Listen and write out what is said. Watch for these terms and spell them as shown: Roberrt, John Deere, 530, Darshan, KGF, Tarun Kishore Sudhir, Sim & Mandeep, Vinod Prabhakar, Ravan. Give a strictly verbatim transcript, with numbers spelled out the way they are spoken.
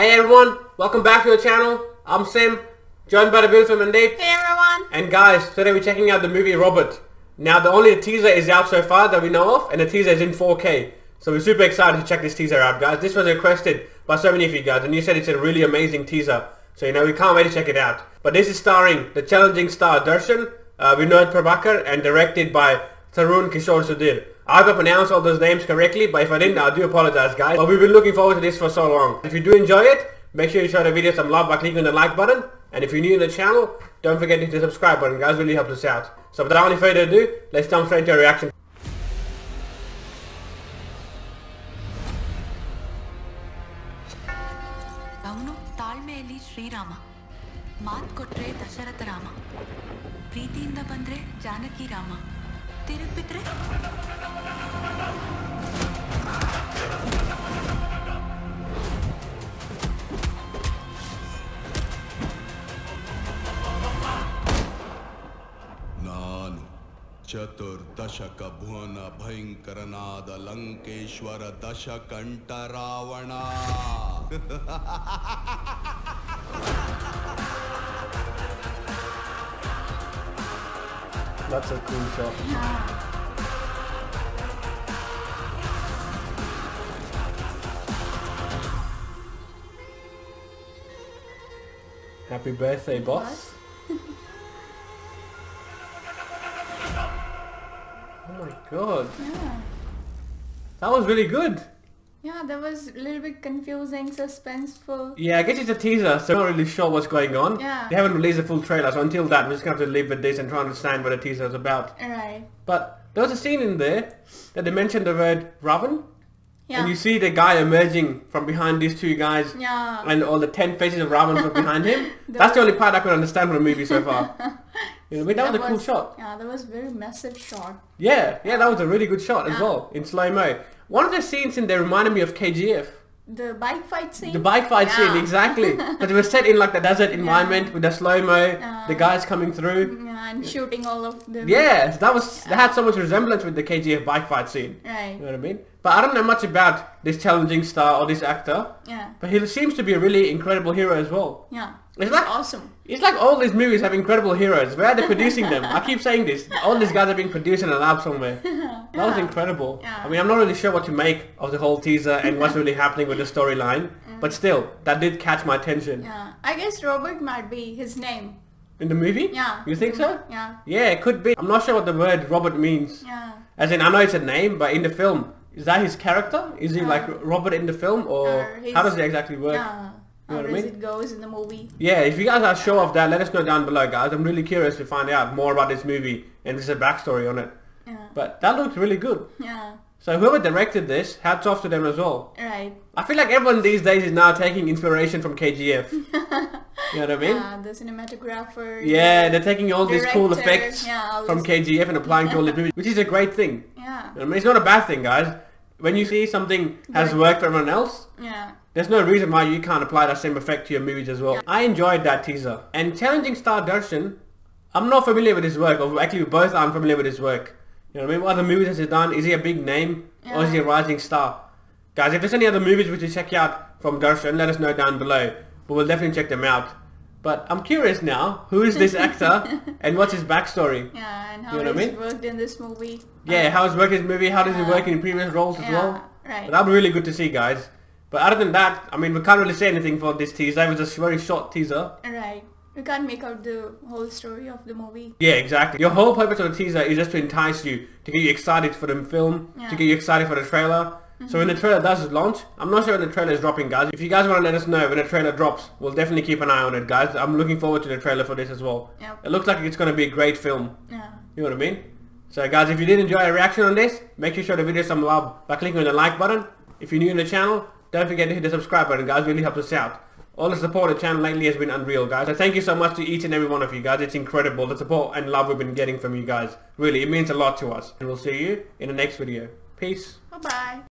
Hey everyone, welcome back to the channel. I'm Sim, joined by the beautiful Mandeep. Hey everyone. And guys, today we're checking out the movie Roberrt. Now the only teaser is out so far that we know of, and the teaser is in four K. So we're super excited to check this teaser out, guys. This was requested by so many of you guys, and you said it's a really amazing teaser. So you know, we can't wait to check it out. But this is starring the challenging star Darshan, uh, Vinod Prabhakar, and directed by Tarun Kishore Sudhir. I hope I pronounced all those names correctly, but if I didn't, I do apologize, guys. But we've been looking forward to this for so long. If you do enjoy it, make sure you show the video some love by clicking on the like button. And if you're new to the channel, don't forget to hit the subscribe button, guys. It really helps us out. So without any further ado, let's jump straight into our reaction. चतुर्दशक Bhuvan भयंकरनाद Lankeshwar दशकंठ Ravan That's a cool shot. Yeah. Happy birthday, boss. Oh my god. Yeah. That was really good. Yeah, that was a little bit confusing, suspenseful. Yeah, I guess it's a teaser, so we're not really sure what's going on. Yeah. They haven't released a full trailer, so until that, we're just going to have to live with this and try and understand what a teaser is about. Right. But there was a scene in there that they mentioned the word Ravan. Yeah. And you see the guy emerging from behind these two guys. Yeah. And all the ten faces of Ravan from behind him. the That's the only part I could understand from the movie so far. You know, I mean, that, that was a cool was, shot. Yeah, that was a very massive shot. Yeah, yeah, that was a really good shot yeah. as well, in slow-mo. One of the scenes in there reminded me of K G F. The bike fight scene? The bike fight yeah. scene, exactly. But it was set in like the desert environment yeah. with the slow-mo, uh, the guys coming through. Yeah, and shooting all of them. Yeah, that was, yeah. that had so much resemblance with the K G F bike fight scene. Right. You know what I mean? But I don't know much about this challenging star or this actor. Yeah. But he seems to be a really incredible hero as well. Yeah. It's like awesome. It's like all these movies have incredible heroes. Where are they producing them? I keep saying this. All these guys have been produced in a lab somewhere. Yeah. That was incredible. Yeah. I mean, I'm not really sure what to make of the whole teaser and what's really happening with the storyline. Mm. But still, that did catch my attention. Yeah, I guess Roberrt might be his name. In the movie? Yeah. You think so? Yeah. Yeah, it could be. I'm not sure what the word Roberrt means. Yeah. As in, I know it's a name, but in the film, is that his character? Is he uh, like Roberrt in the film, or uh, his, how does it exactly work? Yeah. You know How does I mean? it goes in the movie? Yeah, if you guys are sure of that, let us know down below, guys. I'm really curious to find out more about this movie and just a backstory on it. Yeah. But that looked really good. Yeah. So whoever directed this, hats off to them as well. Right. I feel like everyone these days is now taking inspiration from K G F. You know what I mean? Yeah, the cinematographer. Yeah, they're taking all director, these cool effects yeah, from K G F and applying to all the movies, which is a great thing. Yeah. I mean, it's not a bad thing, guys. When you see something has Good. worked for everyone else, yeah. there's no reason why you can't apply that same effect to your movies as well. Yeah. I enjoyed that teaser. And challenging star Darshan, I'm not familiar with his work, or actually we both aren't familiar with his work. You know what I mean? What other movies has he done? Is he a big name yeah. or is he a rising star? Guys, if there's any other movies which you check out from Darshan, let us know down below. But we'll definitely check them out. But I'm curious now, who is this actor and what's his backstory? Yeah, and how you know he's I mean? worked in this movie. Yeah, how he's worked in this movie, how does uh, he work in previous roles yeah, as well? Right. But that'd be really good to see, guys. But other than that, I mean, we can't really say anything for this teaser. It was a very short teaser. Right. We can't make out the whole story of the movie. Yeah, exactly. Your whole purpose of the teaser is just to entice you, to get you excited for the film, yeah. to get you excited for the trailer. So when the trailer does launch, I'm not sure when the trailer is dropping, guys. If you guys want to let us know when the trailer drops, we'll definitely keep an eye on it, guys. I'm looking forward to the trailer for this as well. Yep. It looks like it's going to be a great film. Yeah. You know what I mean? So guys, if you did enjoy our reaction on this, make sure to show the video some love by clicking on the like button. If you're new to the channel, don't forget to hit the subscribe button, guys. It really helps us out. All the support of the channel lately has been unreal, guys. So thank you so much to each and every one of you guys. It's incredible, the support and love we've been getting from you guys. Really, it means a lot to us. And we'll see you in the next video. Peace. Bye-bye.